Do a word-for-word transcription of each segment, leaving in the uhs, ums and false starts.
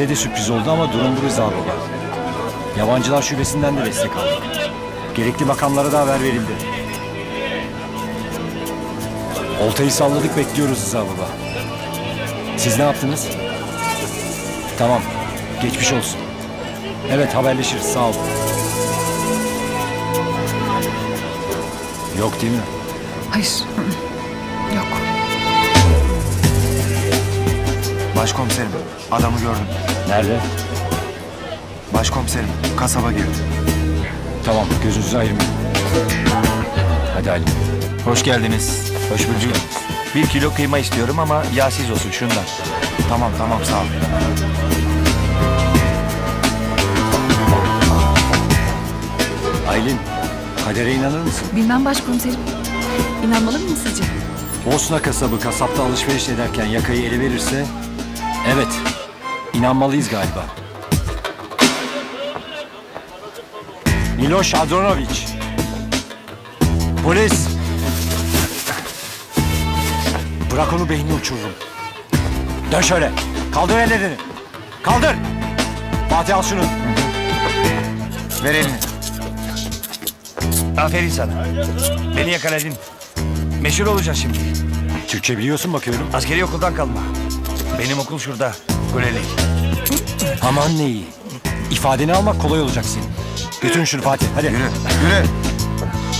Bize de sürpriz oldu ama durum bu Rıza Baba. Yabancılar şubesinden de destek aldık. Gerekli makamlara da haber verildi. Oltayı salladık, bekliyoruz Rıza Baba. Siz ne yaptınız? Tamam, geçmiş olsun. Evet, haberleşiriz, sağ olun. Yok değil mi? Hayır, yok. Başkomiserim, adamı gördüm. Nerede? Başkomiserim, kasaba girdi. Tamam, gözünüzü ayırmayın. Hadi Ali. Hoş geldiniz. Hoş bulduk. Bir kilo kıyma istiyorum ama yağsız olsun şundan. Tamam, tamam, sağ olun. Aylin, kadere inanır mısın? Bilmem başkomiserim. İnanmalı mıyım sizce? Bosna Kasabı kasapta alışveriş ederken yakayı ele verirse... Evet, inanmalıyız galiba. Miloš Andronović. Polis! Bırak onu, beynini uçururum. Dön şöyle. Kaldır ellerini. Kaldır! Fatih, al şunu. Ver elini. Aferin sana. Beni yakaladın. Meşhur olacaksın şimdi. Türkçe biliyorsun bakıyorum. Askeri okuldan kalma. Benim okul şurada. Kuleli. Aman ne iyi. İfadeni almak kolay olacak senin. Götürün şunu Fatih. Hadi. Yürü. Yürü.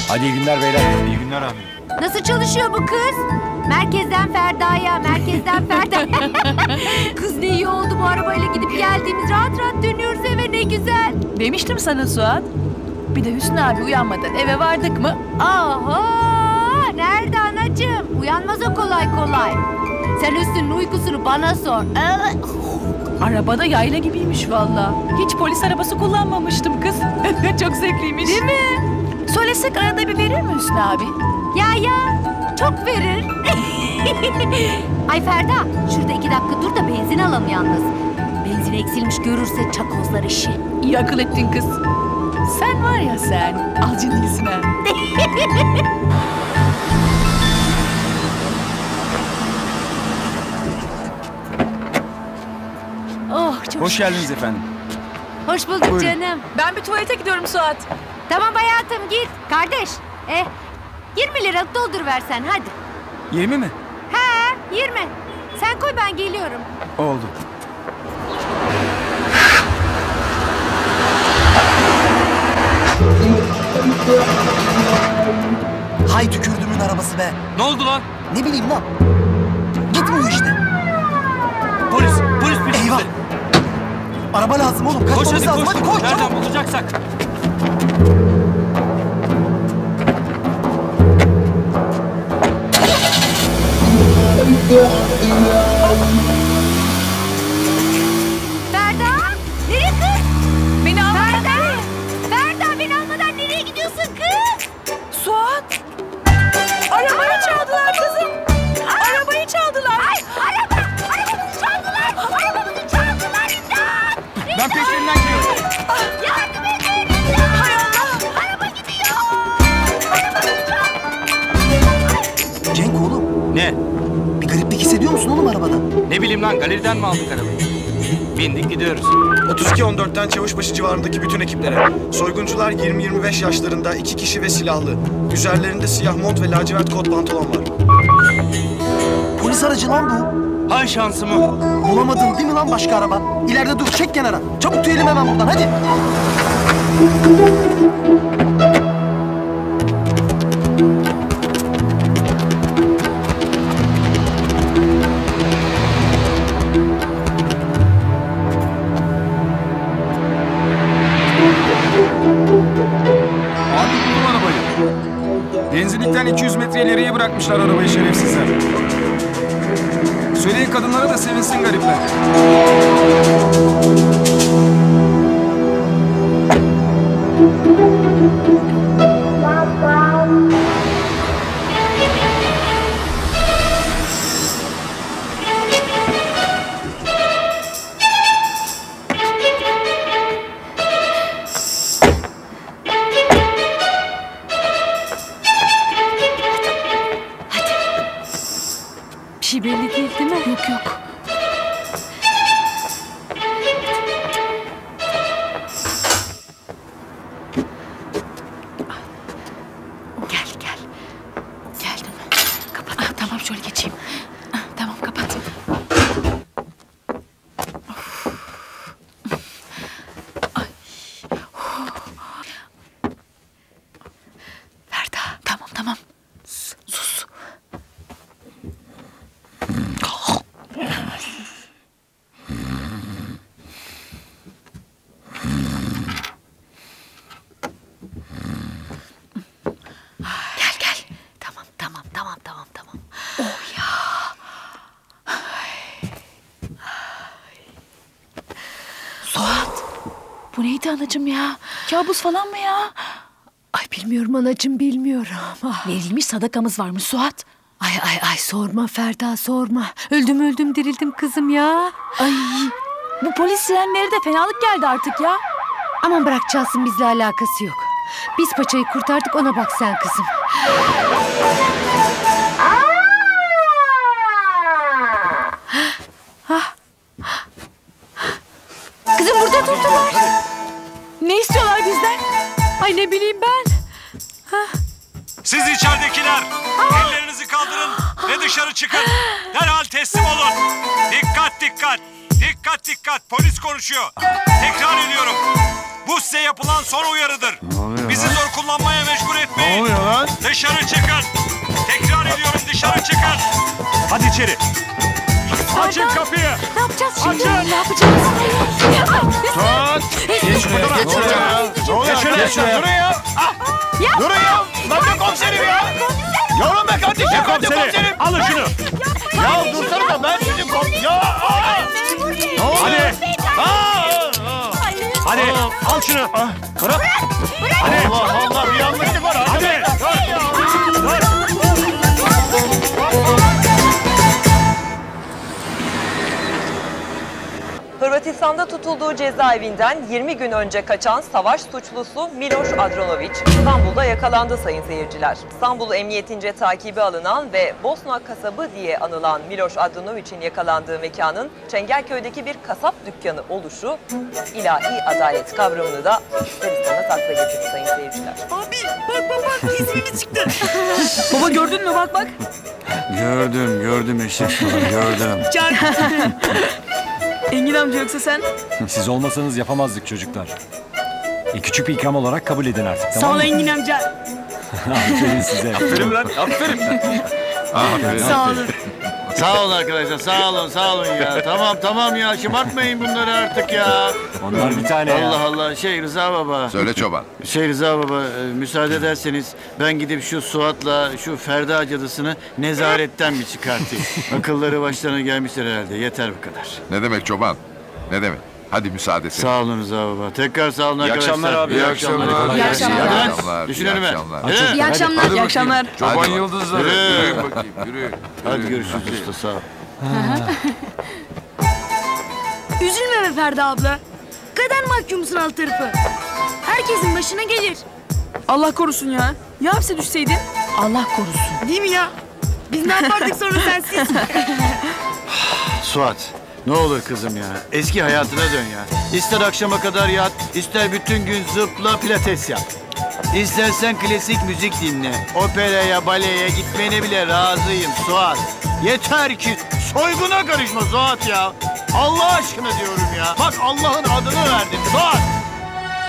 Hadi iyi günler beyler. İyi günler abi. Nasıl çalışıyor bu kız? Merkezden Ferda'ya, merkezden Ferda. Kız ne iyi oldu bu arabayla gidip geldiğimiz. Rahat rahat dönüyoruz eve, ne güzel. Demiştim sana Suat. Bir de Hüsnü abi uyanmadan eve vardık mı? Aha! Nerede anacığım? Uyanmaz o kolay kolay. Sen Hüsnü'nün uykusunu bana sor. Arabada yayla gibiymiş valla. Hiç polis arabası kullanmamıştım kız. Çok zevkliymiş. Değil mi? Söylesek arada bir verir mi Hüsnü abi? Ya ya! Çok verir. Ay Ferda, şurada iki dakika dur da benzin alalım yalnız. Benzin eksilmiş, görürse çakozlar işi. İyi akıl ettin kız. Sen var ya sen, al cindisine. Oh, çok hoş geldiniz efendim. Hoş bulduk. Buyurun canım. Ben bir tuvalete gidiyorum Suat. Tamam hayatım, git. Kardeş, eh, yirmi lira doldurversen hadi. yirmi mi? He, yirmi. Sen koy, ben geliyorum. Oldu. Hay tükürdüğümün arabası be. Ne oldu lan? Ne bileyim lan. Gitmiyor işte. Polis, polis polis. Eyvah. Araba lazım oğlum. Kaçmamız koş, lazım. Koş. Hadi koş. Nereden çabuk bulacaksak. Ferda, nereye kız? Beni almadan. Ferda, Ferda beni almadan nereye gidiyorsun kız? Suat, arabayı aa, çaldılar kızım. Aa, arabayı çaldılar. Ay, araba, arabamızı çaldılar. Arabamızı çaldılar. İmdat. İmdat. Ben peşlerinden gidiyorum. Yardım edin. İmdat. Hay Allah. Araba gidiyor. Arabamızı çaldılar. Cenk oğlum. Ne? Gariplik hissediyor musun oğlum arabada? Ne bileyim lan, galeriden mi aldık arabayı? Bindik gidiyoruz. otuz iki on dörtten Çavuşbaşı civarındaki bütün ekiplere. Soyguncular yirmi yirmi beş yaşlarında, iki kişi ve silahlı. Üzerlerinde siyah mont ve lacivert kot pantolon var. Polis aracı lan bu. Hay şansımı. Bulamadın değil mi lan başka araba? İleride dur, çek kenara. Çabuk tüyelim hemen buradan, hadi. Benzinlikten iki yüz metre ileriye bırakmışlar arabayı şerefsizler. Söyleyin kadınlara da sevinsin garipler. Belli değil, değil mi? Yok yok. Bu neydi anacığım ya? Kabus falan mı ya? Ay bilmiyorum anacığım, bilmiyorum. Ah. Verilmiş sadakamız varmış Suat. Ay ay ay sorma Ferda, sorma. Öldüm öldüm dirildim kızım ya. Ay bu polis sirenleri de fenalık geldi artık ya. Aman bırak çalsın, bizle alakası yok. Biz paçayı kurtardık, ona bak sen kızım. Kızım burada durdular. Ne istiyorlar bizden? Ay ne bileyim ben. Siz içeridekiler ellerinizi kaldırın ve dışarı çıkın. Derhal teslim olun. Dikkat dikkat. Dikkat dikkat. Polis konuşuyor. Tekrar ediyorum. Bu size yapılan son uyarıdır. Bizi lan? Zor kullanmaya mecbur etmeyin. Dışarı çıkın. Tekrar ediyorum, dışarı çıkın. Hadi içeri. Açın kapıyı. Ne yapacağız şimdi? Açın. Ne yapacağız? Tut. Geç buraya. Geç buraya. Geç buraya. Geç buraya. Durun ya. Madde komiserim ya. Yorun be kardeşim. Madde komiserim. Alın şunu. Ya dursana da ben sizin komiserim. Ya. Hadi. Hadi. Al şunu. Bırak. Hadi. Allah Allah. Bir yanlışlık var. Hadi. Hırvatistan'da tutulduğu cezaevinden yirmi gün önce kaçan savaş suçlusu Miloš Andronović İstanbul'da yakalandı sayın seyirciler. İstanbul Emniyetince takibi alınan ve Bosna Kasabı diye anılan Miloš Andronović'in yakalandığı mekanın Çengelköy'deki bir kasap dükkanı oluşu ilahi adalet kavramını da Hırvatistan'a takla getirdi sayın seyirciler. Abi bak bak bak ismimiz çıktı. Baba gördün mü, bak bak. Gördüm gördüm eşek şunu gördüm. Engin amca yoksa sen? Siz olmasanız yapamazdık çocuklar. E, küçük bir ikram olarak kabul edin artık. Sağ tamam ol Engin amca. Aferin size. Aferin lan, aferin. Aferin. Sağ olun. Sağ olun arkadaşlar, sağ olun, sağ olun ya. Tamam tamam ya, şımartmayın bunları artık ya. Onlar bir tane ya. Allah Allah, şey Rıza Baba. Söyle çoban. Şey Rıza Baba, müsaade ederseniz ben gidip şu Suat'la şu Ferda cadısını nezaretten bir çıkartayım. Akılları başlarına gelmişler herhalde, yeter bu kadar. Ne demek çoban, ne demek. Hadi müsaadesi. Sağ olun Rıza Baba. Tekrar sağ olun arkadaşlar. İyi akşamlar abi. İyi akşamlar. İyi akşamlar. Düşünelim ben. İyi akşamlar. İyi akşamlar. Çoban yıldızları. Yürüyün bakayım. Yürüyün. Hadi görüşürüz usta. Sağ ol. Üzülme be Ferda abla. Kader mahkumsun alt tarafı. Herkesin başına gelir. Allah korusun ya. Ya hapse düşseydin? Allah korusun. Değil mi ya? Biz ne yapardık sonra sensiz? Suat. Ne olur kızım ya, eski hayatına dön ya. İster akşama kadar yat, ister bütün gün zıpla pilates yap. İstersen klasik müzik dinle. Operaya, baleye gitmene bile razıyım Suat. Yeter ki soyguna karışma Suat ya. Allah aşkına diyorum ya. Bak Allah'ın adını verdim Suat.